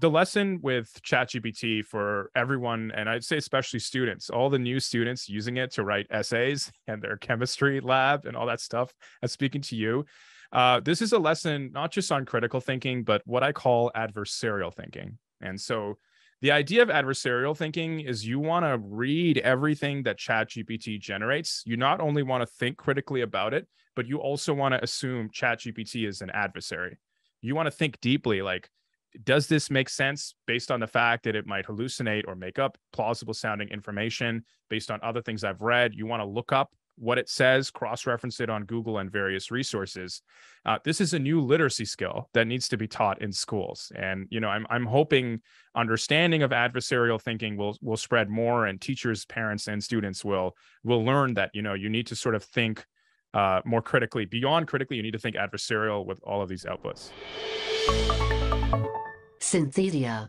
the lesson with ChatGPT for everyone, and I'd say especially students, all the new students using it to write essays and their chemistry lab and all that stuff that's speaking to you. This is a lesson not just on critical thinking, but what I call adversarial thinking. And so the idea of adversarial thinking is you want to read everything that ChatGPT generates. You not only want to think critically about it, but you also want to assume ChatGPT is an adversary. You want to think deeply, like, does this make sense based on the fact that it might hallucinate or make up plausible sounding information based on other things I've read? You want to look up what it says, cross-reference it on Google and various resources. This is a new literacy skill that needs to be taught in schools. And, you know, I'm hoping understanding of adversarial thinking will spread more, and teachers, parents, and students will learn that, you know, you need to sort of think more critically. Beyond critically, you need to think adversarial with all of these outputs. Synthedia.